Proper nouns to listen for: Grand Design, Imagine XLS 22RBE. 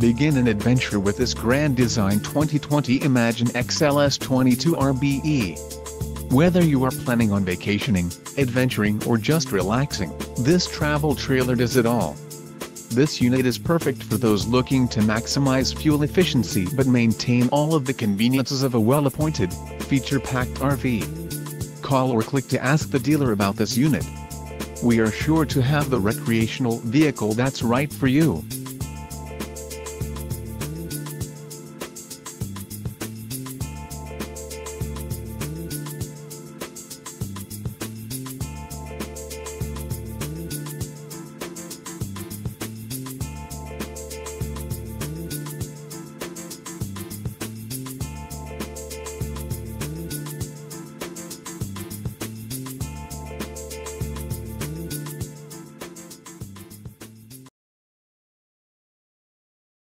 Begin an adventure with this Grand Design 2020 Imagine XLS 22RBE. Whether you are planning on vacationing, adventuring or just relaxing, this travel trailer does it all. This unit is perfect for those looking to maximize fuel efficiency but maintain all of the conveniences of a well-appointed, feature-packed RV. Call or click to ask the dealer about this unit. We are sure to have the recreational vehicle that's right for you.